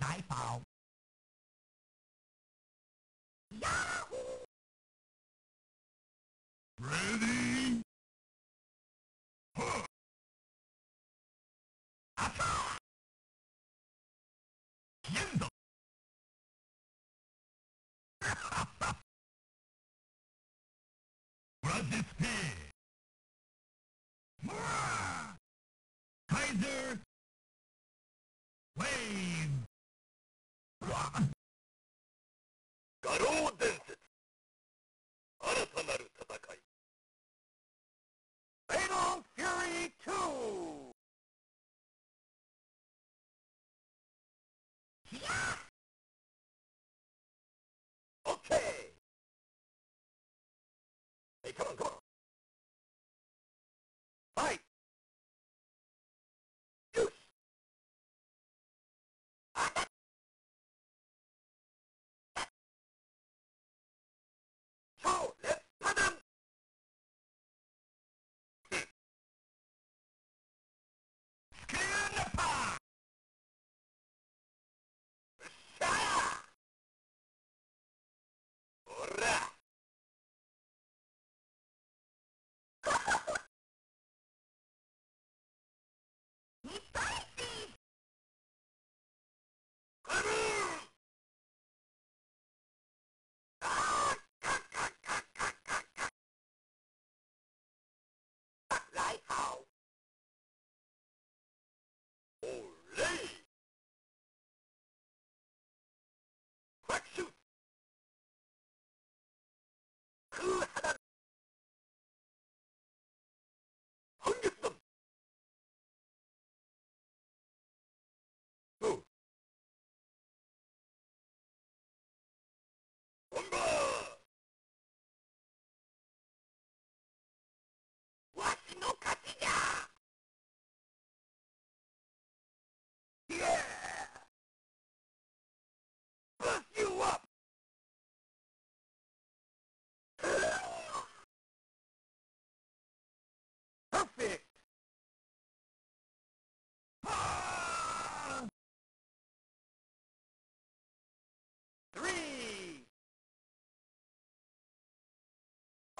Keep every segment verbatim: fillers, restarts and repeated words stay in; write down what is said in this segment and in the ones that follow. Đại bạo Yahoo! Ready? Huh! Attack! Yendo! Resist! Kaiser! Wave! Fatal Fury two! Yeah! Okay! Hey, come on, come on! Fight!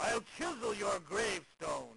I'll chisel your gravestone.